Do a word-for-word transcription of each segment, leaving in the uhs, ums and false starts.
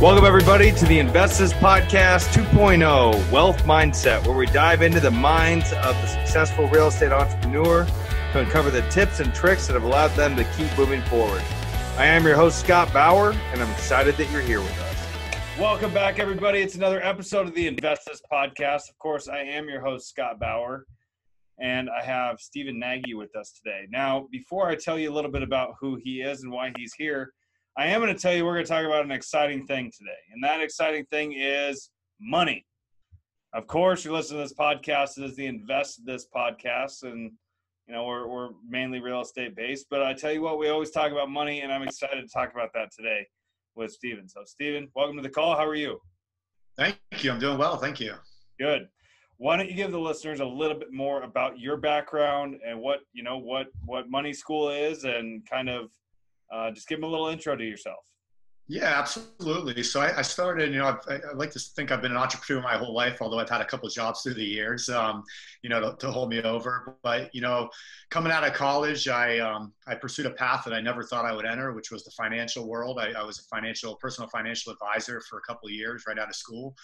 Welcome, everybody, to the Investors Podcast two point oh Wealth Mindset, where we dive into the minds of the successful real estate entrepreneur to uncover the tips and tricks that have allowed them to keep moving forward. I am your host, Scott Bauer, and I'm excited that you're here with us. Welcome back, everybody. It's another episode of the Investors Podcast. Of course, I am your host, Scott Bauer, and I have Stephen Nagy with us today. Now, before I tell you a little bit about who he is and why he's here, I am going to tell you we're going to talk about an exciting thing today, and that exciting thing is money. Of course, you're listening to this podcast. It is the Invest This Podcast, and you know we're, we're mainly real estate based, but I tell you what, we always talk about money, and I'm excited to talk about that today with Stephen. So Stephen, welcome to the call. How are you? Thank you. I'm doing well. Thank you. Good. Why don't you give the listeners a little bit more about your background and what, you know, what, what Money School is, and kind of Uh, just give them a little intro to yourself. Yeah, absolutely. So I, I started, you know, I, I like to think I've been an entrepreneur my whole life, although I've had a couple of jobs through the years, um, you know, to, to hold me over. But, you know, coming out of college, I um, I pursued a path that I never thought I would enter, which was the financial world. I, I was a financial, personal financial advisor for a couple of years right out of school.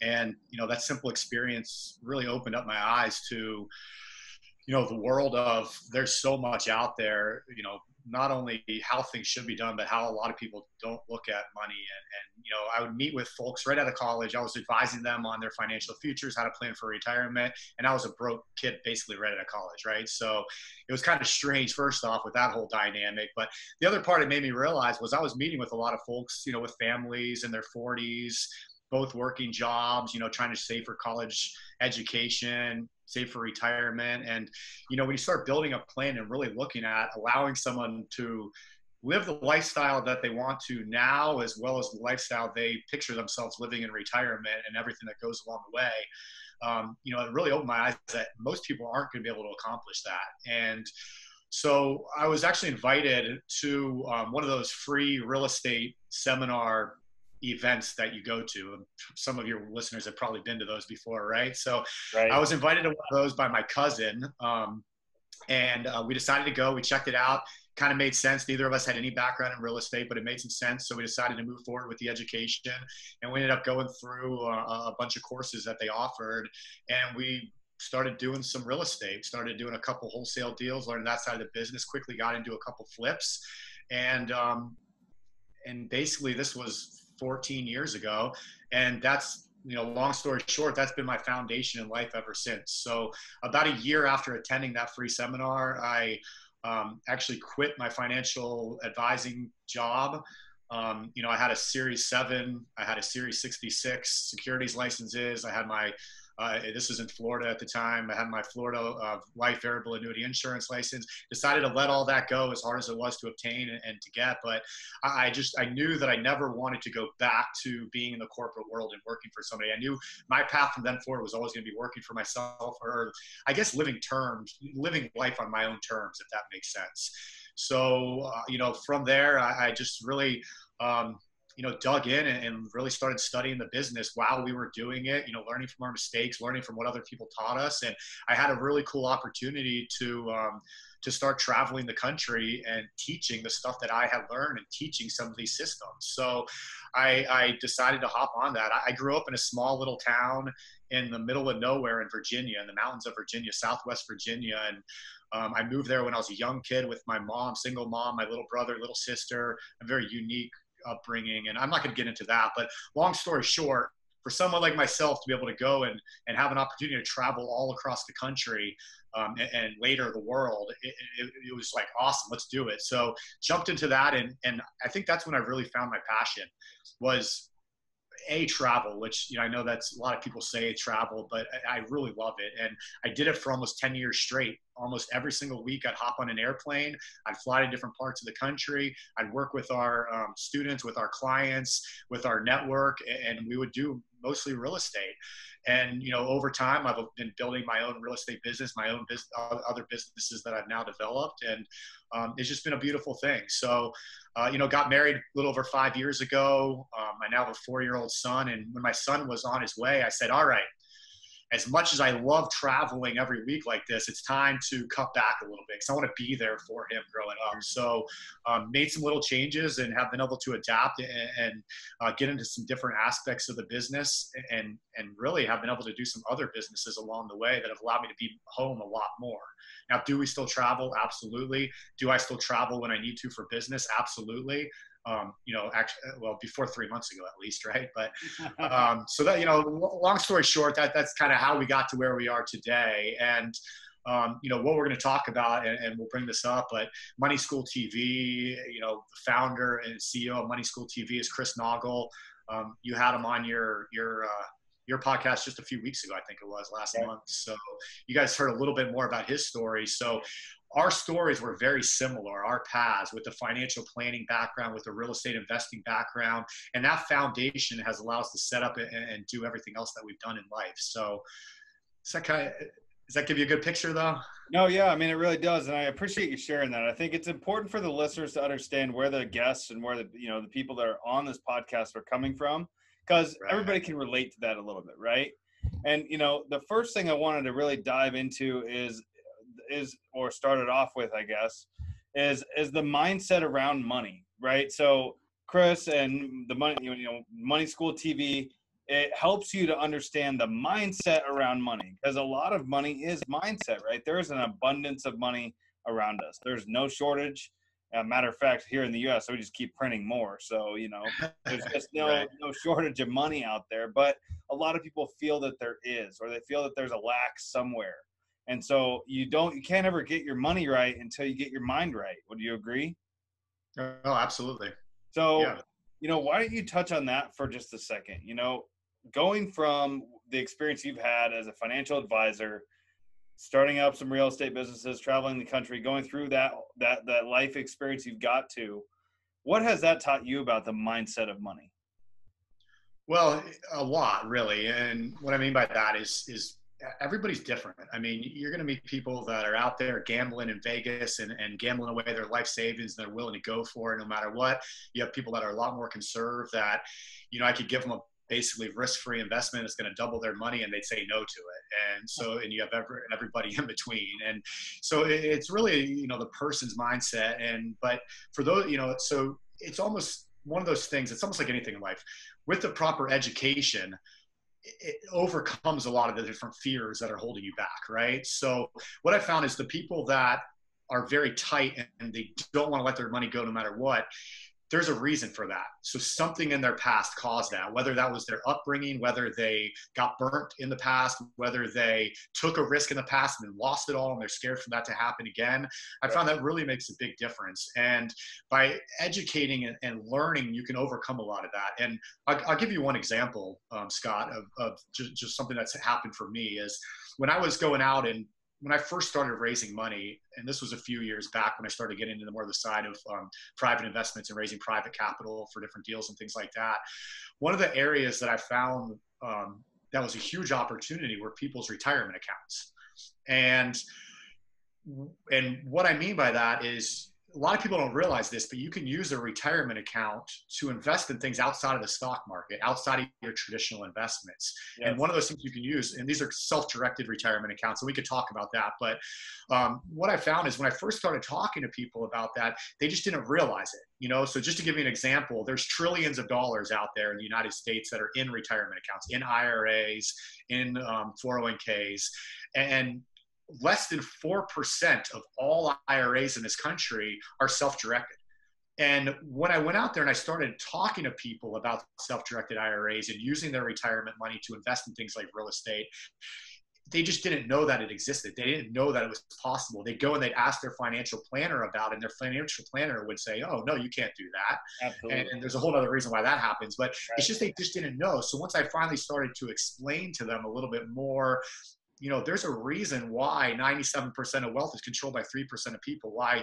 And, you know, that simple experience really opened up my eyes to, you know, the world of there's so much out there, you know, not only how things should be done, but how a lot of people don't look at money. And, and, you know, I would meet with folks right out of college. I was advising them on their financial futures, how to plan for retirement. And I was a broke kid basically right out of college, right? So it was kind of strange, first off, with that whole dynamic. But the other part it made me realize was I was meeting with a lot of folks, you know, with families in their forties, both working jobs, you know, trying to save for college education, save for retirement. And, you know, when you start building a plan and really looking at allowing someone to live the lifestyle that they want to now, as well as the lifestyle they picture themselves living in retirement and everything that goes along the way, um, you know, it really opened my eyes that most people aren't going to be able to accomplish that. And so I was actually invited to um, one of those free real estate seminar events that you go to. Some of your listeners have probably been to those before, right? So right. I was invited to one of those by my cousin, um, and uh, we decided to go. We checked it out. Kind of made sense. Neither of us had any background in real estate, but it made some sense. So we decided to move forward with the education, and we ended up going through a, a bunch of courses that they offered, and we started doing some real estate, started doing a couple wholesale deals, learned that side of the business, quickly got into a couple flips. And, um, and basically this was fourteen years ago. And that's, you know, long story short, that's been my foundation in life ever since. So about a year after attending that free seminar, I um, actually quit my financial advising job. Um, you know, I had a Series seven, I had a Series sixty-six securities licenses. I had my, uh, this was in Florida at the time. I had my Florida uh, life variable annuity insurance license, decided to let all that go as hard as it was to obtain and, and to get. But I, I just, I knew that I never wanted to go back to being in the corporate world and working for somebody. I knew my path from then forward was always going to be working for myself, or I guess living terms, living life on my own terms, if that makes sense. So, uh, you know, from there, I, I just really, um, you know, dug in and, and really started studying the business while we were doing it, you know, learning from our mistakes, learning from what other people taught us. And I had a really cool opportunity to, um, to start traveling the country and teaching the stuff that I had learned and teaching some of these systems. So I, I decided to hop on that. I grew up in a small little town in the middle of nowhere in Virginia, in the mountains of Virginia, Southwest Virginia. And um, I moved there when I was a young kid with my mom, single mom, my little brother, little sister, a very unique upbringing. And I'm not going to get into that, but long story short, for someone like myself to be able to go and, and have an opportunity to travel all across the country um, and, and later the world, it, it, it was like, awesome, let's do it. So jumped into that. And, and I think that's when I really found my passion was a travel, which, you know, I know that's a lot of people say travel, but I, I really love it. And I did it for almost ten years straight. Almost every single week I'd hop on an airplane. I'd fly to different parts of the country. I'd work with our um, students, with our clients, with our network, and we would do mostly real estate. And, you know, over time, I've been building my own real estate business, my own business, other businesses that I've now developed. And um, it's just been a beautiful thing. So, uh, you know, got married a little over five years ago. Um, I now have a four-year-old son. And when my son was on his way, I said, all right, as much as I love traveling every week like this, it's time to cut back a little bit because I want to be there for him growing up. So um, made some little changes and have been able to adapt and, and uh, get into some different aspects of the business, and, and really have been able to do some other businesses along the way that have allowed me to be home a lot more. Now, do we still travel? Absolutely. Do I still travel when I need to for business? Absolutely. Um, you know, actually, well, before three months ago, at least. Right. But, um, so that, you know, long story short, that that's kind of how we got to where we are today. And, um, you know, what we're going to talk about, and, and we'll bring this up, but Money School T V, you know, the founder and C E O of Money School T V is Chris Noggle. Um, you had him on your, your, uh, your podcast just a few weeks ago, I think it was last yeah. month. So you guys heard a little bit more about his story. So our stories were very similar, our paths, with the financial planning background, with the real estate investing background. And that foundation has allowed us to set up and, and do everything else that we've done in life. So does that, kind of, does that give you a good picture though? No, yeah, I mean, it really does. And I appreciate you sharing that. I think it's important for the listeners to understand where the guests and where the, you know, the people that are on this podcast are coming from, because right. everybody can relate to that a little bit, right? And, you know, the first thing I wanted to really dive into is, is or started off with, I guess, is is the mindset around money, right? So Chris and the money, you know, Money School T V, it helps you to understand the mindset around money, because a lot of money is mindset, right? There is an abundance of money around us. There's no shortage. Uh, matter of fact, here in the U S, we just keep printing more. So, you know, there's just no, right. no shortage of money out there, but a lot of people feel that there is, or they feel that there's a lack somewhere. And so you don't, you can't ever get your money right until you get your mind right. Would you agree? Oh, absolutely. So, yeah. you know, why don't you touch on that for just a second? You know, going from the experience you've had as a financial advisor, starting up some real estate businesses, traveling the country, going through that, that, that life experience you've got to, what has that taught you about the mindset of money? Well, a lot, really. And what I mean by that is, is, everybody's different. I mean, you're going to meet people that are out there gambling in Vegas and, and gambling away their life savings. They're willing to go for it no matter what. You have people that are a lot more conserved that, you know, I could give them a basically risk-free investment that's going to double their money and they'd say no to it. And so, and you have every, everybody in between. And so it, it's really, you know, the person's mindset. And, but for those, you know, so it's almost one of those things, it's almost like anything in life. With the proper education, it overcomes a lot of the different fears that are holding you back, right? So what I found is the people that are very tight and they don't want to let their money go no matter what, there's a reason for that. So something in their past caused that, whether that was their upbringing, whether they got burnt in the past, whether they took a risk in the past and then lost it all and they're scared for that to happen again. I found that really makes a big difference. And by educating and, and learning, you can overcome a lot of that. And I'll, I'll give you one example, um, Scott, of, of just, just something that's happened for me is when I was going out and when I first started raising money, and this was a few years back when I started getting into more of the side of um, private investments and raising private capital for different deals and things like that, one of the areas that I found um, that was a huge opportunity were people's retirement accounts. And, and what I mean by that is a lot of people don't realize this, but you can use a retirement account to invest in things outside of the stock market, outside of your traditional investments. Yes. And one of those things you can use, and these are self-directed retirement accounts, and we could talk about that. But um, what I found is when I first started talking to people about that, they just didn't realize it. You know, so just to give you an example, there's trillions of dollars out there in the United States that are in retirement accounts, in I R As, in um, four oh one Ks, and less than four percent of all I R As in this country are self-directed. And when I went out there and I started talking to people about self-directed I R As and using their retirement money to invest in things like real estate, they just didn't know that it existed. They didn't know that it was possible. They'd go and they'd ask their financial planner about it, and their financial planner would say, oh, no, you can't do that. Absolutely. And, and there's a whole other reason why that happens, but right. it's just they just didn't know. So once I finally started to explain to them a little bit more, you know, there's a reason why ninety-seven percent of wealth is controlled by three percent of people, why,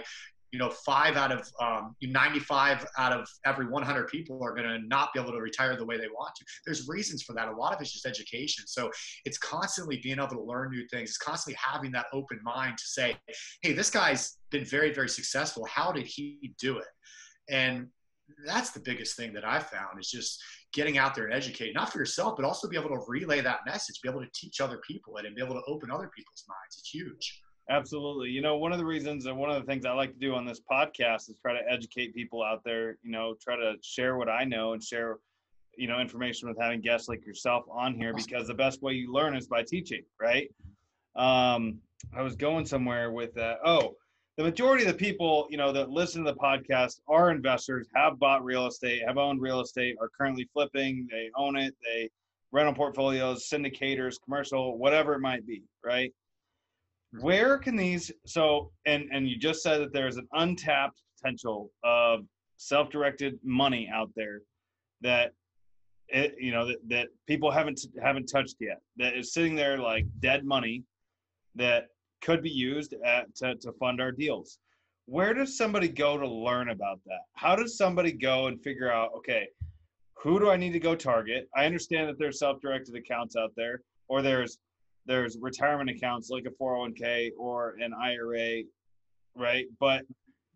you know, five out of, um, ninety-five out of every one hundred people are going to not be able to retire the way they want to. There's reasons for that. A lot of it's just education. So it's constantly being able to learn new things. It's constantly having that open mind to say, hey, this guy's been very, very successful. How did he do it? And that's the biggest thing that I found is just, getting out there and educating, not for yourself, but also be able to relay that message, be able to teach other people it, and be able to open other people's minds. It's huge. Absolutely. You know, one of the reasons and one of the things I like to do on this podcast is try to educate people out there, you know, try to share what I know and share, you know, information with having guests like yourself on here, because the best way you learn is by teaching, right? Um, I was going somewhere with that. Oh, the majority of the people, you know, that listen to the podcast are investors, have bought real estate, have owned real estate, are currently flipping, they own it, they rental portfolios, syndicators, commercial, whatever it might be, right? Where can these, so, and, and you just said that there's an untapped potential of self-directed money out there that, it, you know, that, that people haven't, haven't touched yet, that is sitting there like dead money that could be used at, to, to fund our deals. Where does somebody go to learn about that? How does somebody go and figure out, okay, who do I need to go target? I understand that there's self-directed accounts out there, or there's There's retirement accounts like a four oh one K or an I R A, right? But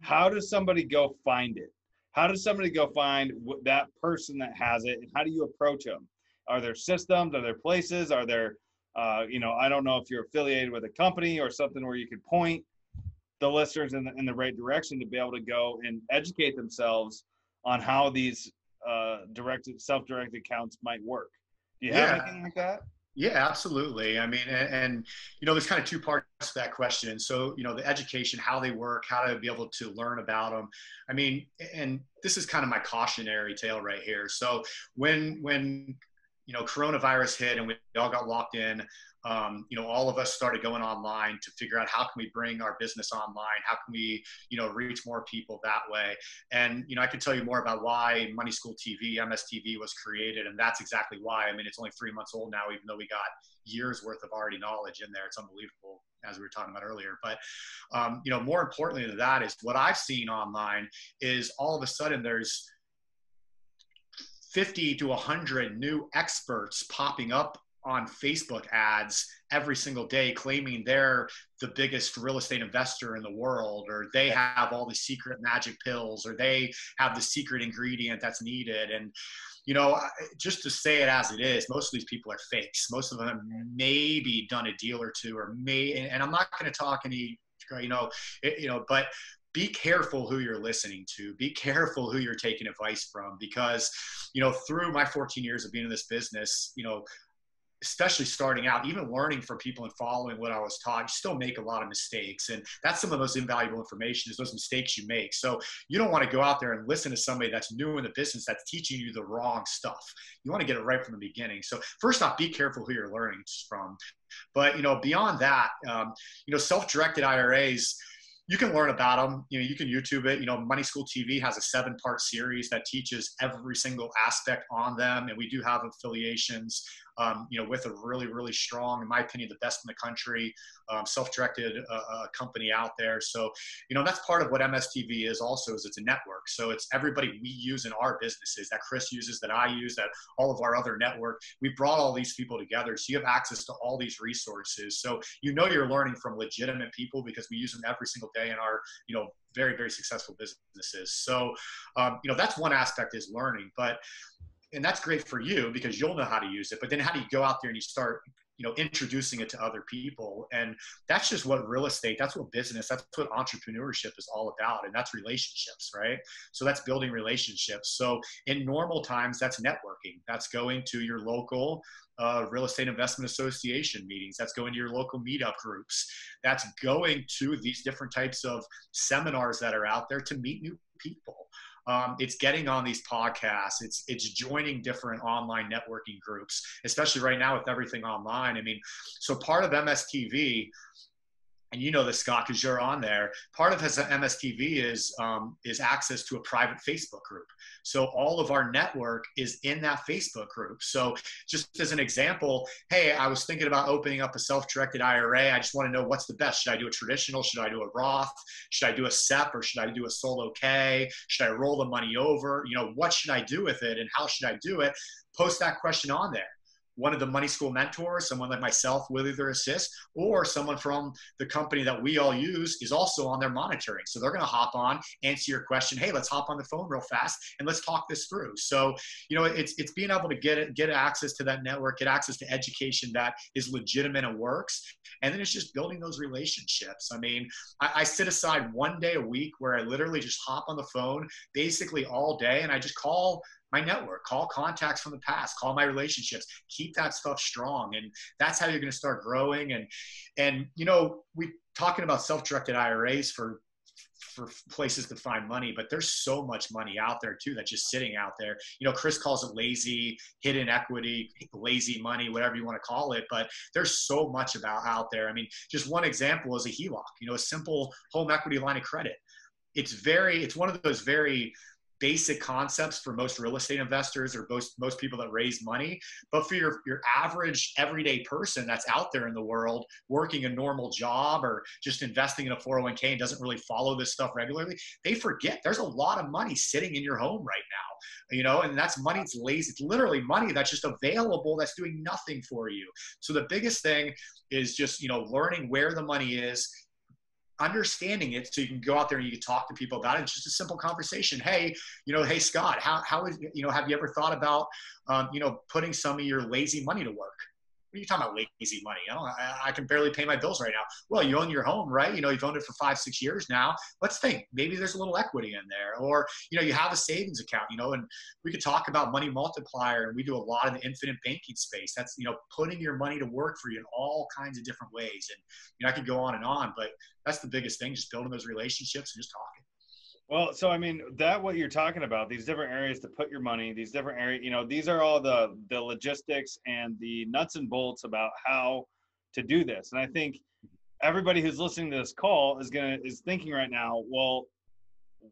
how does somebody go find it? How does somebody go find that person that has it, and how do you approach them? Are there systems? Are there places? Are there, uh, you know, I don't know if you're affiliated with a company or something where you could point the listeners in the, in the right direction to be able to go and educate themselves on how these uh, directed, self-directed accounts might work. Do you have yeah. anything like that? Yeah, absolutely. I mean, and, and, you know, there's kind of two parts to that question. And so, you know, the education, how they work, how to be able to learn about them. I mean, and this is kind of my cautionary tale right here. So when, when, you know, coronavirus hit and we all got locked in, um, you know, all of us started going online to figure out how can we bring our business online? How can we, you know, reach more people that way? And, you know, I can tell you more about why Money School T V, M S T V was created. And that's exactly why. I mean, it's only three months old now, even though we got years worth of already knowledge in there. It's unbelievable, as we were talking about earlier. But, um, you know, more importantly than that is what I've seen online is all of a sudden there's fifty to a hundred new experts popping up on Facebook ads every single day, claiming they're the biggest real estate investor in the world, or they have all the secret magic pills, or they have the secret ingredient that's needed. And, you know, just to say it as it is, most of these people are fakes. Most of them have maybe done a deal or two, or may, and I'm not going to talk any, you know, it, you know, but be careful who you're listening to. Be careful who you're taking advice from, because, you know, through my fourteen years of being in this business, you know, especially starting out, even learning from people and following what I was taught, you still make a lot of mistakes. And that's some of the most invaluable information, is those mistakes you make. So you don't want to go out there and listen to somebody that's new in the business that's teaching you the wrong stuff. You want to get it right from the beginning. So first off, be careful who you're learning from. But, you know, beyond that, um, you know, self-directed I R As, you can learn about them. You know, you can YouTube it. You know, Money School T V has a seven-part series that teaches every single aspect on them. And we do have affiliations, um, you know, with a really, really strong, in my opinion, the best in the country, um, self-directed uh, uh, company out there. So, you know, that's part of what M S T V is also, is it's a network. So it's everybody we use in our businesses, that Chris uses, that I use, that all of our other network. We brought all these people together. So you have access to all these resources. So, you know, you're learning from legitimate people, because we use them every single day in our, you know, very, very successful businesses. So, um, you know, that's one aspect, is learning, but, and that's great for you because you'll know how to use it, but then how do you go out there and you start, you know, introducing it to other people? And that's just what real estate, that's what business, that's what entrepreneurship is all about. And that's relationships, right? So that's building relationships. So in normal times, that's networking. That's going to your local uh, real estate investment association meetings. That's going to your local meetup groups. That's going to these different types of seminars that are out there to meet new people. Um, it's getting on these podcasts. It's it's joining different online networking groups, especially right now with everything online. I mean, so part of M S T V, and you know this, Scott, because you're on there, part of his M S T V is um, is access to a private Facebook group. So all of our network is in that Facebook group. So just as an example, hey, I was thinking about opening up a self-directed I R A. I just want to know what's the best. Should I do a traditional? Should I do a Roth? Should I do a SEP? Or should I do a solo K? Should I roll the money over? You know, what should I do with it and how should I do it? Post that question on there. one of the Money School mentors, someone like myself will either assist, or someone from the company that we all use is also on their monitoring. So they're going to hop on, answer your question. Hey, let's hop on the phone real fast and let's talk this through. So, you know, it's, it's being able to get it, get access to that network, get access to education that is legitimate and works. And then it's just building those relationships. I mean, I, I sit aside one day a week where I literally just hop on the phone basically all day. And I just call my network, call contacts from the past, call my relationships, keep that stuff strong. And that's how you're going to start growing. And, and, you know, we talking about self-directed I R As for, for places to find money, but there's so much money out there too, that's just sitting out there. You know, Chris calls it lazy, hidden equity, lazy money, whatever you want to call it. But there's so much about out there. I mean, just one example is a H E L O C, you know, a simple home equity line of credit. It's very, it's one of those very basic concepts for most real estate investors or most, most people that raise money. But for your, your average everyday person that's out there in the world working a normal job or just investing in a four oh one K and doesn't really follow this stuff regularly, they forget there's a lot of money sitting in your home right now, you know, and that's money. It's lazy. It's literally money that's just available, that's doing nothing for you. So the biggest thing is just, you know, learning where the money is, understanding it so you can go out there and you can talk to people about it. It's just a simple conversation. Hey, you know, hey, Scott, how, how is, you know, have you ever thought about, um, you know, putting some of your lazy money to work? What are you talking about lazy money? I don't, I, I can barely pay my bills right now. Well, you own your home, right? You know, you've owned it for five, six years now. Let's think, maybe there's a little equity in there, or, you know, you have a savings account, you know, and we could talk about money multiplier, and we do a lot in the infinite banking space. That's, you know, putting your money to work for you in all kinds of different ways. And, you know, I could go on and on, but that's the biggest thing, just building those relationships and just talking. Well, so, I mean, that what you're talking about, these different areas to put your money, these different areas, you know, these are all the, the logistics and the nuts and bolts about how to do this. And I think everybody who's listening to this call is going to, is thinking right now, well,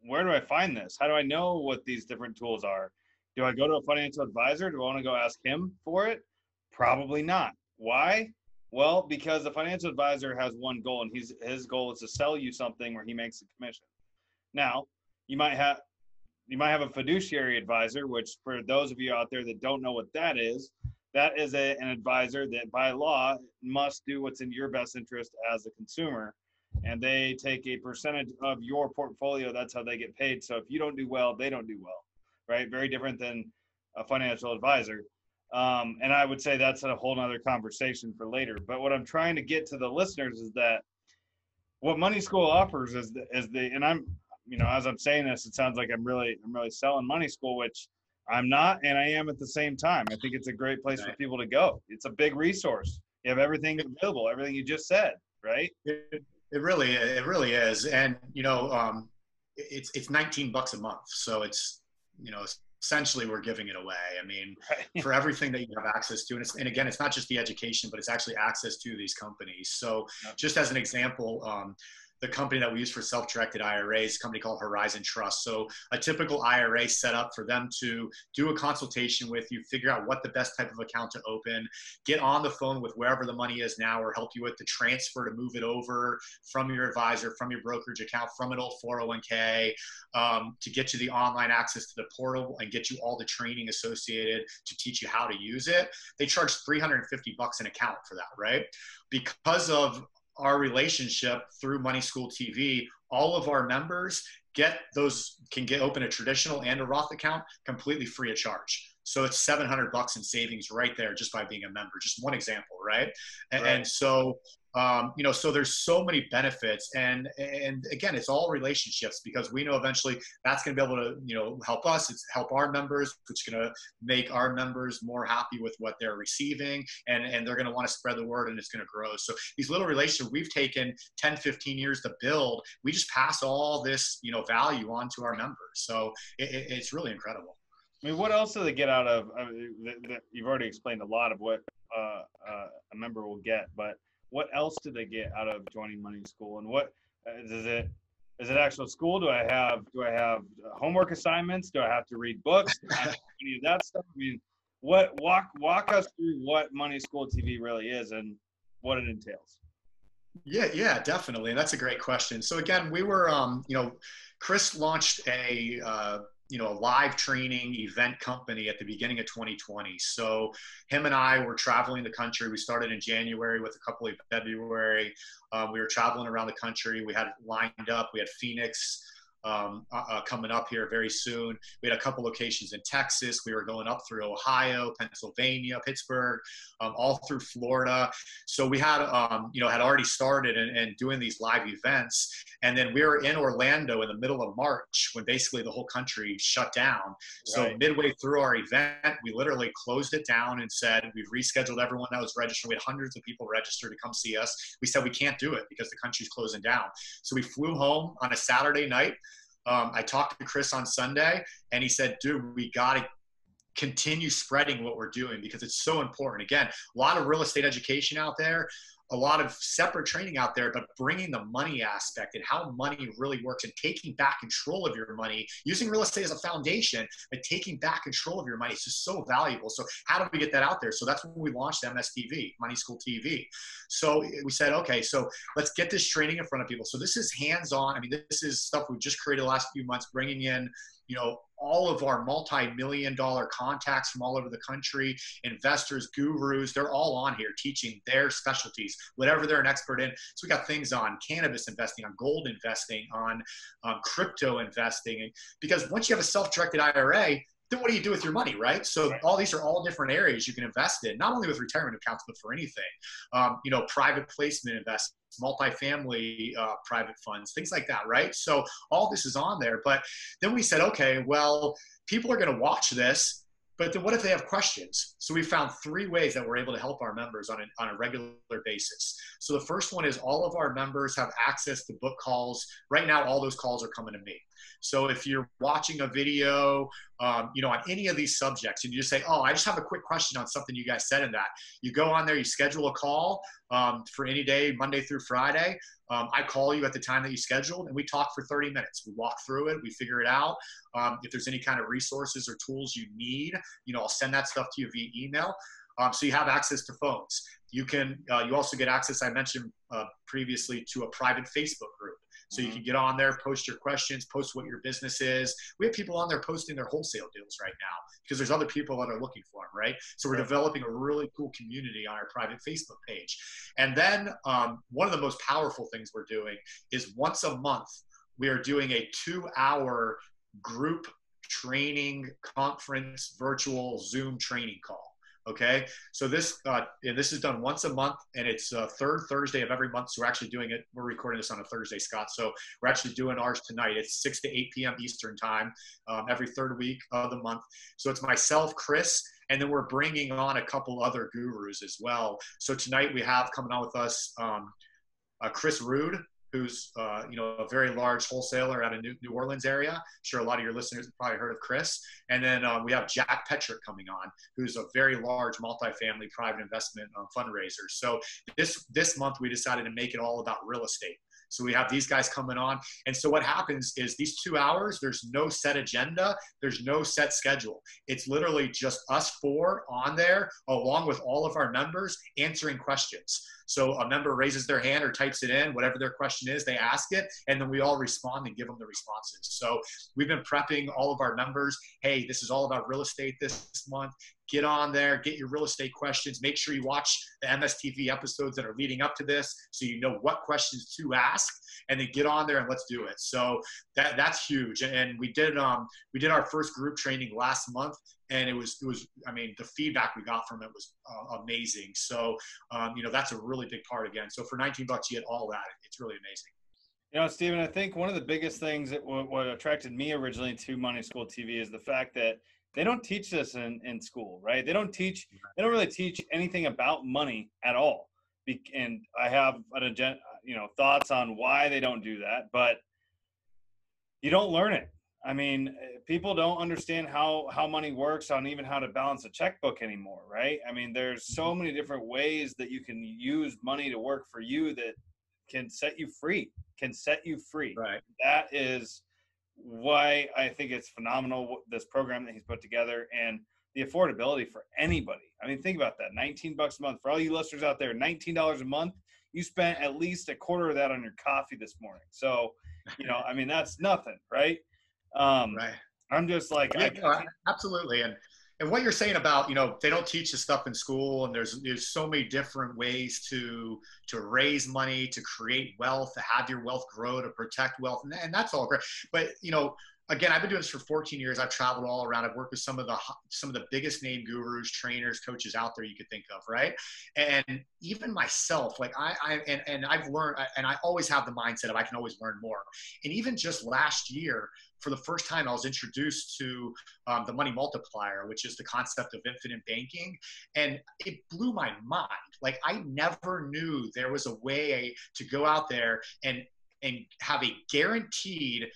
where do I find this? How do I know what these different tools are? Do I go to a financial advisor? Do I want to go ask him for it? Probably not. Why? Well, because the financial advisor has one goal, and he's, his goal is to sell you something where he makes a commission. Now, you might have you might have a fiduciary advisor, which for those of you out there that don't know what that is, that is a, an advisor that by law must do what's in your best interest as a consumer. And they take a percentage of your portfolio. That's how they get paid. So if you don't do well, they don't do well, right? Very different than a financial advisor. Um, and I would say that's a whole nother conversation for later. But what I'm trying to get to the listeners is that what Money School offers is the, is the and I'm you know, as I'm saying this, it sounds like I'm really, I'm really selling Money School, which I'm not, and I am at the same time. I think it's a great place for people to go. It's a big resource. You have everything available, everything you just said, right? It, it really, it really is. And you know, um, it's it's nineteen bucks a month, so it's, you know, essentially we're giving it away. I mean, right. For everything that you have access to, and it's, and again, it's not just the education, but it's actually access to these companies. So, just as an example. Um, The company that we use for self-directed I R As, a company called Horizon Trust. So a typical I R A set up for them to do a consultation with you, figure out what the best type of account to open, get on the phone with wherever the money is now, or help you with the transfer to move it over from your advisor, from your brokerage account, from an old four oh one K, um, to get you the online access to the portal and get you all the training associated to teach you how to use it. They charge three hundred fifty bucks an account for that, right? Because of our relationship through Money School T V, all of our members get those, can get open a traditional and a Roth account completely free of charge. So it's seven hundred bucks in savings right there just by being a member, just one example, right? And, right. and so, um, you know, so there's so many benefits. And, and again, it's all relationships, because we know eventually that's going to be able to, you know, help us, it's help our members, which is going to make our members more happy with what they're receiving, and, and they're going to want to spread the word, and it's going to grow. So these little relationships we've taken ten, fifteen years to build, we just pass all this, you know, value on to our members. So it, it, it's really incredible. I mean, what else do they get out of, I mean, th th you've already explained a lot of what uh, uh, a member will get, but what else do they get out of joining Money School? And what, uh, is it, is it actual school? Do I have, do I have homework assignments? Do I have to read books? Do I have any of that stuff? I mean, what, walk, walk us through what Money School T V really is and what it entails. Yeah, yeah, definitely. And that's a great question. So again, we were, um, you know, Chris launched a, uh, you know, a live training event company at the beginning of twenty twenty. So him and I were traveling the country. We started in January with a couple in February. Uh, we were traveling around the country. We had it lined up. We had Phoenix um, uh, coming up here very soon. We had a couple locations in Texas. We were going up through Ohio, Pennsylvania, Pittsburgh, um, all through Florida. So we had, um, you know, had already started and, and doing these live events. And then we were in Orlando in the middle of March when basically the whole country shut down. Right. So midway through our event, we literally closed it down and said, we've rescheduled everyone that was registered. We had hundreds of people registered to come see us. We said, we can't do it because the country's closing down. So we flew home on a Saturday night. Um, I talked to Chris on Sunday and he said, dude, we got to continue spreading what we're doing because it's so important. Again, a lot of real estate education out there, a lot of separate training out there, but bringing the money aspect and how money really works and taking back control of your money, using real estate as a foundation, but taking back control of your money is just so valuable. So how do we get that out there? So that's when we launched M S T V, Money School T V. So we said, okay, so let's get this training in front of people. So this is hands-on. I mean, this is stuff we've just created the last few months, bringing in, you know, all of our multi-million dollar contacts from all over the country, investors, gurus, they're all on here teaching their specialties, whatever they're an expert in. So we got things on cannabis investing, on gold investing, on um, crypto investing. And because once you have a self-directed I R A, then what do you do with your money, right? So all these are all different areas you can invest in, not only with retirement accounts, but for anything, um, you know, private placement investment, multifamily uh, private funds, things like that, right? So all this is on there. But then we said, okay, well, people are going to watch this, but then what if they have questions? So we found three ways that we're able to help our members on, an, on a regular basis. So the first one is all of our members have access to book calls. Right now, all those calls are coming to me. So if you're watching a video, um, you know, on any of these subjects, and you just say, oh, I just have a quick question on something you guys said in that. You go on there, you schedule a call um, for any day, Monday through Friday. Um, I call you at the time that you scheduled, and we talk for thirty minutes. We walk through it. We figure it out. Um, if there's any kind of resources or tools you need, you know, I'll send that stuff to you via email. Um, so you have access to phones. You can, uh, you also get access, I mentioned uh, previously, to a private Facebook group. So you can get on there, post your questions, post what your business is. We have people on there posting their wholesale deals right now because there's other people that are looking for them, right? So we're developing a really cool community on our private Facebook page. And then um, one of the most powerful things we're doing is once a month, we are doing a two hour group training conference, virtual Zoom training call. Okay, so this uh, and this is done once a month, and it's uh, third Thursday of every month. So we're actually doing it. We're recording this on a Thursday, Scott. So we're actually doing ours tonight. It's six to eight P M Eastern time um, every third week of the month. So it's myself, Chris, and then we're bringing on a couple other gurus as well. So tonight we have coming on with us um, uh, Chris Rood, who's uh, you know, a very large wholesaler out of New, New Orleans area. I'm sure a lot of your listeners have probably heard of Chris. And then uh, we have Jack Petrick coming on, who's a very large multifamily private investment um, fundraiser. So this, this month we decided to make it all about real estate. So we have these guys coming on. And so what happens is these two hours, there's no set agenda. There's no set schedule. It's literally just us four on there, along with all of our members answering questions. So a member raises their hand or types it in, whatever their question is, they ask it, and then we all respond and give them the responses. So we've been prepping all of our members. Hey, this is all about real estate this month. Get on there, get your real estate questions. Make sure you watch the M S T V episodes that are leading up to this so you know what questions to ask, and then get on there and let's do it. So that, that's huge. And we did, um, we did our first group training last month. And it was, it was, I mean, the feedback we got from it was uh, amazing. So, um, you know, that's a really big part again. So for nineteen bucks, you get all that. It's really amazing. You know, Stephen, I think one of the biggest things that w what attracted me originally to Money School T V is the fact that they don't teach this in, in school, right? They don't teach, they don't really teach anything about money at all. Be and I have an agenda, you know, thoughts on why they don't do that, but you don't learn it. I mean, people don't understand how, how money works on even how to balance a checkbook anymore, right? I mean, there's so many different ways that you can use money to work for you that can set you free, can set you free. Right. That is why I think it's phenomenal, this program that he's put together and the affordability for anybody. I mean, think about that, nineteen bucks a month. For all you listeners out there, nineteen dollars a month, you spent at least a quarter of that on your coffee this morning. So, you know, I mean, that's nothing, right? Um, right. I'm just like, yeah, I, no, absolutely. And and what you're saying about, you know, they don't teach this stuff in school, and there's there's so many different ways to to raise money, to create wealth, to have your wealth grow, to protect wealth, and, and that's all great. But you know, again, I've been doing this for fourteen years. I've traveled all around. I've worked with some of the some of the biggest name gurus, trainers, coaches out there you could think of, right? And even myself, like I, I and and I've learned, and I always have the mindset of I can always learn more. And even just last year, for the first time, I was introduced to um, the money multiplier, which is the concept of infinite banking. And it blew my mind. Like I never knew there was a way to go out there and, and have a guaranteed,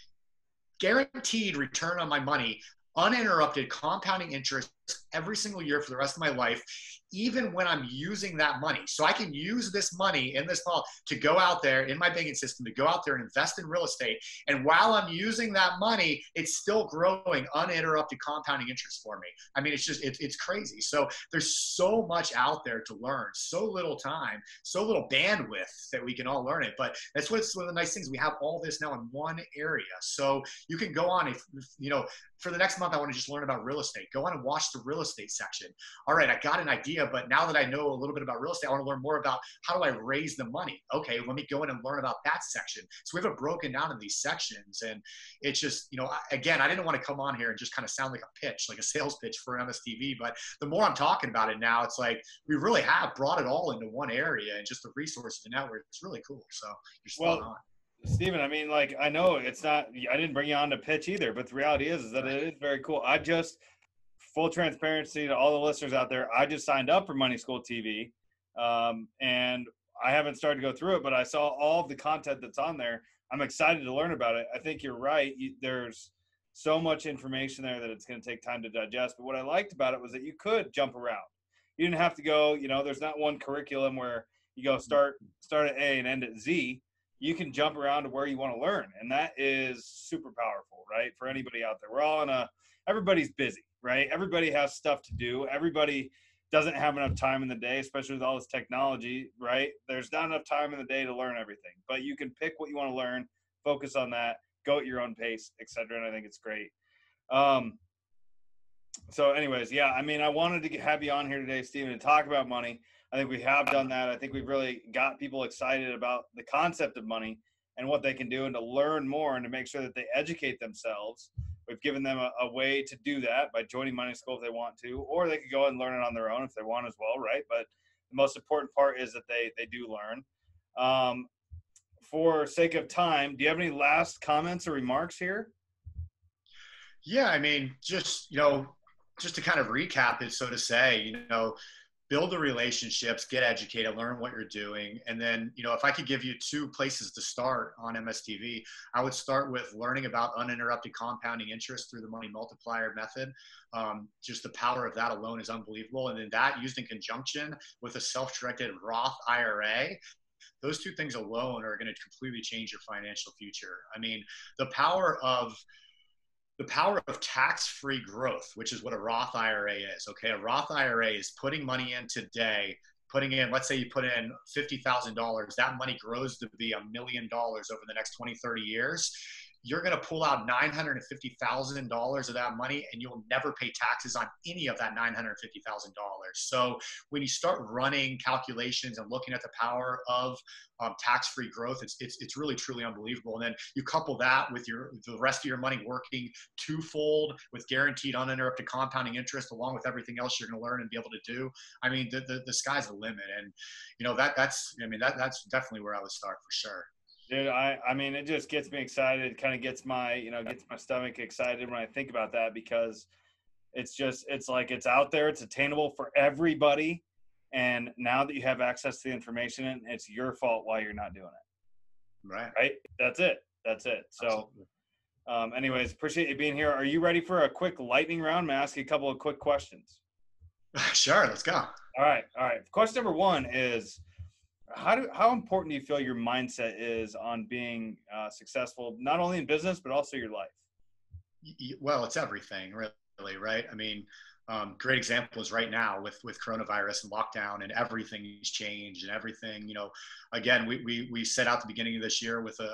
guaranteed return on my money, uninterrupted compounding interest every single year for the rest of my life, even when I'm using that money. So I can use this money in this ball to go out there in my banking system, to go out there and invest in real estate. And while I'm using that money, it's still growing uninterrupted compounding interest for me. I mean, it's just, it, it's crazy. So there's so much out there to learn, so little time, so little bandwidth that we can all learn it. But that's what's one of the nice things. We have all this now in one area. So you can go on, if you know, for the next month, I want to just learn about real estate. Go on and watch the real estate section. All right, I got an idea, but now that I know a little bit about real estate, I want to learn more about how do I raise the money? Okay, let me go in and learn about that section. So we have it broken down in these sections. And it's just, you know, again, I didn't want to come on here and just kind of sound like a pitch, like a sales pitch for M S T V. But the more I'm talking about it now, it's like we really have brought it all into one area, and just the resources and network. It's really cool. So you're spot well, on. Stephen, I mean, like, I know it's not, I didn't bring you on to pitch either, but the reality is, is that it is very cool. I just, full transparency to all the listeners out there, I just signed up for Money School T V, um, and I haven't started to go through it, but I saw all of the content that's on there. I'm excited to learn about it. I think you're right. You, there's so much information there that it's going to take time to digest. But what I liked about it was that you could jump around. You didn't have to go, you know, there's not one curriculum where you go start, start at A and end at Z. You can jump around to where you want to learn. And that is super powerful, right? For anybody out there, we're all in a, everybody's busy, right? Everybody has stuff to do. Everybody doesn't have enough time in the day, especially with all this technology, right? There's not enough time in the day to learn everything, but you can pick what you want to learn, focus on that, go at your own pace, et cetera. And I think it's great. Um, so anyways, yeah, I mean, I wanted to have you on here today, Stephen, to talk about money. I think we have done that. I think we've really got people excited about the concept of money and what they can do, and to learn more and to make sure that they educate themselves. We've given them a, a way to do that by joining Money School if they want to, or they could go and learn it on their own if they want as well, right? But the most important part is that they they do learn. Um, for sake of time, do you have any last comments or remarks here? Yeah, I mean, just, you know, just to kind of recap it, so to say, you know, build the relationships, get educated, learn what you're doing. And then, you know, if I could give you two places to start on M S T V, I would start with learning about uninterrupted compounding interest through the money multiplier method. Um, just the power of that alone is unbelievable. And then that used in conjunction with a self-directed Roth I R A, those two things alone are going to completely change your financial future. I mean, the power of The power of tax-free growth, which is what a Roth I R A is, okay? A Roth I R A is putting money in today, putting in, let's say you put in fifty thousand dollars, that money grows to be a million dollars over the next twenty, thirty years. You're going to pull out nine hundred fifty thousand dollars of that money, and you'll never pay taxes on any of that nine hundred fifty thousand dollars. So when you start running calculations and looking at the power of um, tax-free growth, it's, it's, it's really, truly unbelievable. And then you couple that with your the rest of your money working twofold with guaranteed uninterrupted compounding interest, along with everything else you're going to learn and be able to do. I mean, the, the, the sky's the limit. And, you know, that that's, I mean, that that's definitely where I would start for sure. Dude, I, I mean, it just gets me excited, kind of gets my, you know, gets my stomach excited when I think about that, because it's just, it's like, it's out there, it's attainable for everybody. And now that you have access to the information, it's your fault why you're not doing it. Right. Right. That's it. That's it. So um, anyways, appreciate you being here. Are you ready for a quick lightning round? I'm going to ask you a couple of quick questions. Sure. Let's go. All right. All right. Question number one is, How do how important do you feel your mindset is on being uh, successful, not only in business but also your life? Well, it's everything, really, right? I mean, um, great example is right now with with coronavirus and lockdown, and everything's changed and everything. You know, again, we we we set out the beginning of this year with a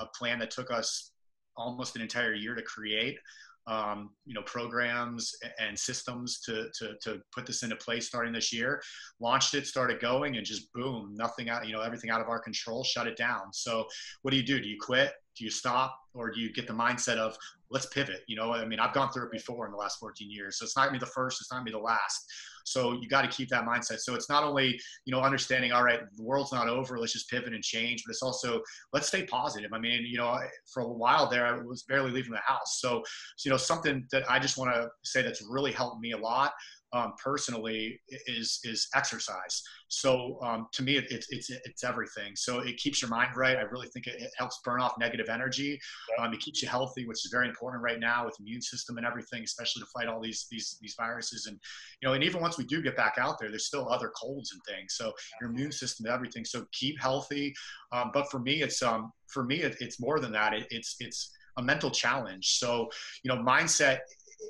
a plan that took us almost an entire year to create, um, you know, programs and systems to, to, to put this into place starting this year. Launched it, started going, and just boom, nothing out, you know, everything out of our control, shut it down. So what do you do? Do you quit? Do you stop? Or do you get the mindset of, let's pivot? You know, I mean, I've gone through it before in the last fourteen years. So it's not gonna be the first, it's not gonna be the last. So you got to keep that mindset. So it's not only, you know, understanding, all right, the world's not over, let's just pivot and change, but it's also, let's stay positive. I mean, you know, for a while there, I was barely leaving the house. So, you know, something that I just want to say that's really helped me a lot um, personally is, is exercise. So um, to me, it, it, it's, it's everything. So it keeps your mind right. I really think it, it helps burn off negative energy. Um, it keeps you healthy, which is very important right now with the immune system and everything, especially to fight all these, these, these viruses. And, you know, and even once we do get back out there, there's still other colds and things. So your immune system, everything. So keep healthy. Um, but for me, it's, um, for me, it, it's more than that. It, it's, it's a mental challenge. So, you know, mindset,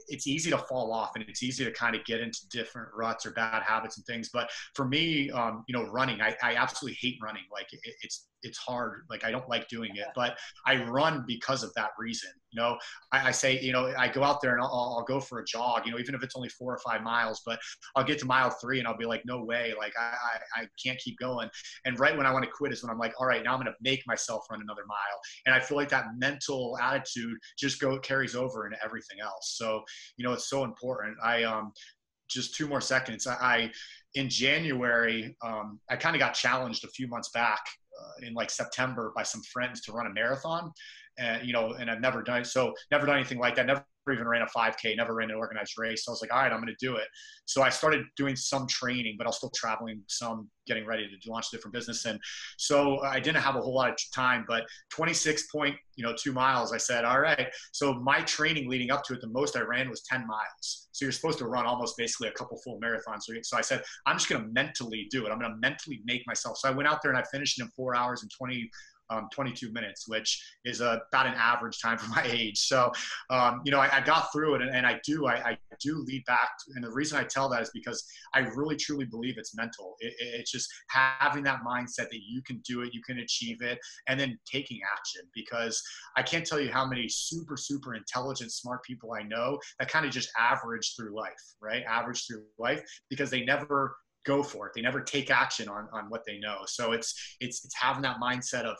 it's easy to fall off and it's easy to kind of get into different ruts or bad habits and things. But for me, um, you know, running, I, I absolutely hate running. Like it, it's, it's hard. Like I don't like doing it, but I run because of that reason. You know, I, I say, you know, I go out there and I'll, I'll go for a jog, you know, even if it's only four or five miles, but I'll get to mile three and I'll be like, no way. Like I, I, I can't keep going. And right when I want to quit is when I'm like, all right, now I'm going to make myself run another mile. And I feel like that mental attitude just go carries over into everything else. So, you know, it's so important. I, um, just two more seconds. I, I in January, um, I kind of got challenged a few months back Uh, in like September by some friends to run a marathon, and you know, and I've never done it, so never done anything like that, never even ran a five K, never ran an organized race. So I was like, all right, I'm going to do it. So I started doing some training, but I was still traveling some, getting ready to launch a different business. And so I didn't have a whole lot of time, but twenty-six point two miles, I said, all right. So my training leading up to it, the most I ran was ten miles. So you're supposed to run almost basically a couple full marathons. So I said, I'm just going to mentally do it. I'm going to mentally make myself. So I went out there and I finished in four hours and twenty-two minutes, which is uh, about an average time for my age. So, um, you know, I, I got through it, and, and I do, I, I do lead back. To, and the reason I tell that is because I really truly believe it's mental. It, it, it's just having that mindset that you can do it, you can achieve it, and then taking action. Because I can't tell you how many super, super intelligent, smart people I know that kind of just average through life, right? Average through life because they never go for it. They never take action on, on what they know. So it's, it's, it's having that mindset of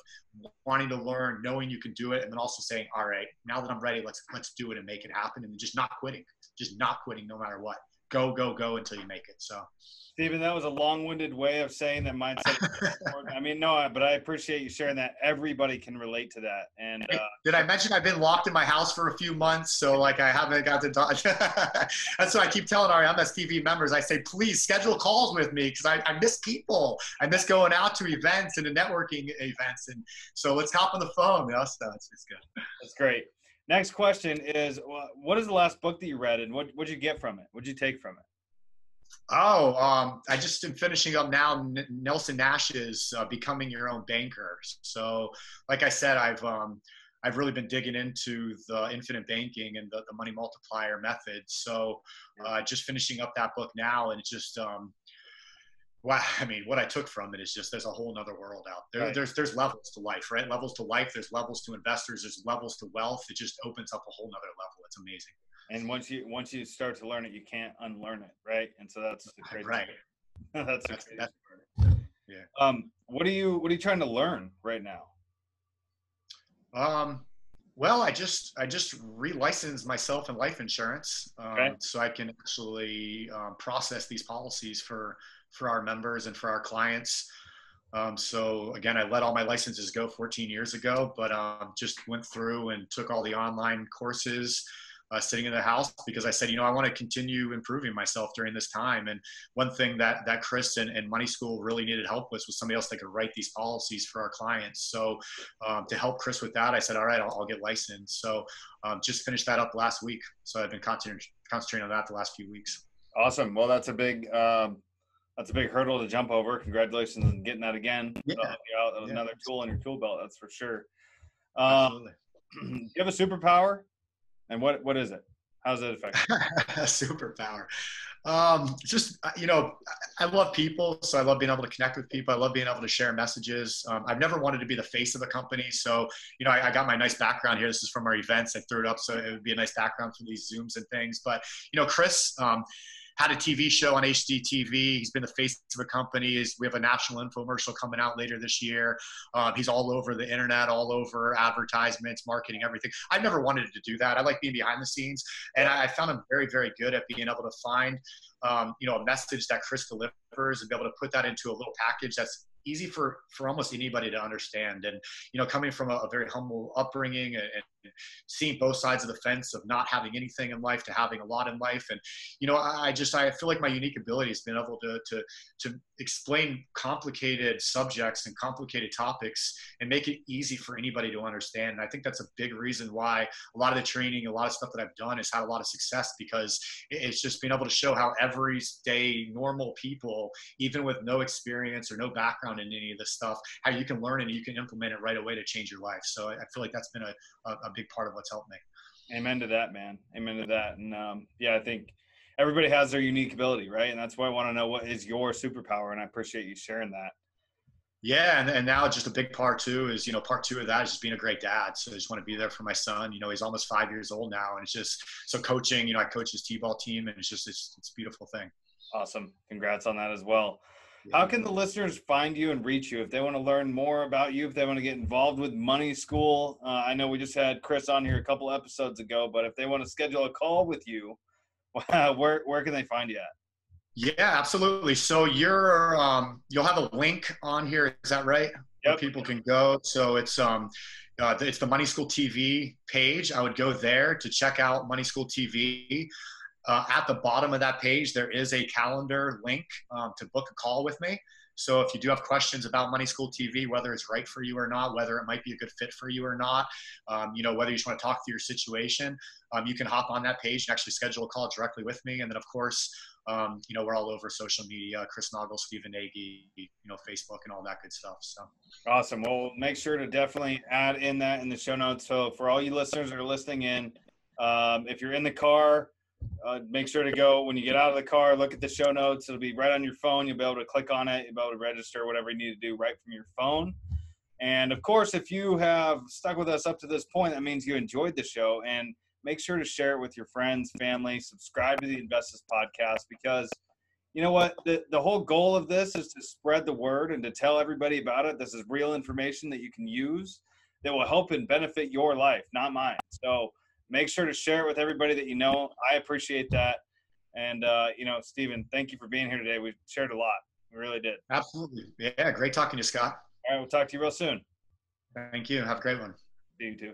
wanting to learn, knowing you can do it. And then also saying, all right, now that I'm ready, let's, let's do it and make it happen. And just not quitting, just not quitting no matter what. Go, go, go until you make it. So Stephen, that was a long-winded way of saying that mindset. I mean, no, but I appreciate you sharing that. Everybody can relate to that. And uh, did I mention I've been locked in my house for a few months? So like I haven't got to talk. That's what I keep telling our M S T V members. I say, please schedule calls with me because I, I miss people. I miss going out to events and to networking events. And so let's hop on the phone. Yeah, so it's, it's good. That's great. Next question is, what is the last book that you read and what did you get from it? What did you take from it? Oh, um, I just am finishing up now N Nelson Nash's uh, Becoming Your Own Banker. So like I said, I've, um, I've really been digging into the infinite banking and the, the money multiplier method. So uh, just finishing up that book now, and it's just, um, wow. I mean, what I took from it is just, there's a whole nother world out there. Right. There's, there's levels to life, right? Levels to life. There's levels to investors. There's levels to wealth. It just opens up a whole nother level. It's amazing. And once you, once you start to learn it, you can't unlearn it. Right. And so that's the great right. that's, that's, the that's part. Yeah. Um, what are you, what are you trying to learn right now? Um, Well, I just I just relicensed myself in life insurance, um, okay. so I can actually um, process these policies for for our members and for our clients. Um, so again, I let all my licenses go fourteen years ago, but um, just went through and took all the online courses. Uh, sitting in the house because I said, you know, I want to continue improving myself during this time. And one thing that, that Chris and, and Money School really needed help with was somebody else that could write these policies for our clients. So um, to help Chris with that, I said, all right, I'll, I'll get licensed. So um, just finished that up last week. So I've been concentrating, concentrating on that the last few weeks. Awesome. Well, that's a big, um, that's a big hurdle to jump over. Congratulations on getting that again. Yeah. Uh, yeah, that was yeah. Another tool in your tool belt. That's for sure. Um, Absolutely. Do you have a superpower? And what, what is it? How does that affect you? Superpower. Um, just, you know, I love people. So I love being able to connect with people. I love being able to share messages. Um, I've never wanted to be the face of a company. So, you know, I, I got my nice background here. This is from our events. I threw it up so it would be a nice background for these Zooms and things. But, you know, Chris, um, had a T V show on H D T V. He's been the face of a company. We have a national infomercial coming out later this year. Um, he's all over the internet, all over advertisements, marketing, everything. I've never wanted to do that. I like being behind the scenes. And I found him very, very good at being able to find um, you know, a message that Chris delivers and be able to put that into a little package that's easy for, for almost anybody to understand. And, you know, coming from a, a very humble upbringing and, and seeing both sides of the fence of not having anything in life to having a lot in life. And, you know, I, I just, I feel like my unique ability has been able to, to, to explain complicated subjects and complicated topics and make it easy for anybody to understand. And I think that's a big reason why a lot of the training, a lot of stuff that I've done has had a lot of success, because it's just being able to show how everyday normal people, even with no experience or no background in any of this stuff, how you can learn and you can implement it right away to change your life. So I feel like that's been a, a, a big part of what's helped me. Amen to that, man. Amen to that. And um, yeah, I think everybody has their unique ability, right? And that's why I want to know, what is your superpower? And I appreciate you sharing that. Yeah. And, and now just a big part too is, you know, part two of that is just being a great dad. So I just want to be there for my son. You know, he's almost five years old now. And it's just, so coaching, you know, I coach his T-ball team, and it's just, it's, it's a beautiful thing. Awesome. Congrats on that as well. How can the listeners find you and reach you if they want to learn more about you, if they want to get involved with Money School? Uh, I know we just had Chris on here a couple episodes ago, but if they want to schedule a call with you, where, where can they find you at? Yeah, absolutely. So you're, um, you'll have a link on here. Is that right? Yep. Where people can go. So it's, um, uh, it's the Money School T V page. I would go there to check out Money School T V. Uh, at the bottom of that page, there is a calendar link um, to book a call with me. So if you do have questions about Money School T V, whether it's right for you or not, whether it might be a good fit for you or not, um, you know, whether you just want to talk through your situation, um, you can hop on that page and actually schedule a call directly with me. And then, of course, um, you know, we're all over social media, Chris Noggle, Stephen Nagy, you know, Facebook and all that good stuff. So awesome. Well, make sure to definitely add in that in the show notes. So for all you listeners that are listening in, um, if you're in the car, Uh, make sure to go when you get out of the car, look at the show notes. It'll be right on your phone. You'll be able to click on it. You'll be able to register whatever you need to do right from your phone. And of course, if you have stuck with us up to this point, that means you enjoyed the show, and make sure to share it with your friends, family, subscribe to the Invest This Podcast, because you know what? The, the whole goal of this is to spread the word and to tell everybody about it. This is real information that you can use that will help and benefit your life, not mine. So make sure to share it with everybody that you know. I appreciate that. And, uh, you know, Stephen, thank you for being here today. We shared a lot. We really did. Absolutely. Yeah, great talking to you, Scott. All right, we'll talk to you real soon. Thank you. Have a great one. You too.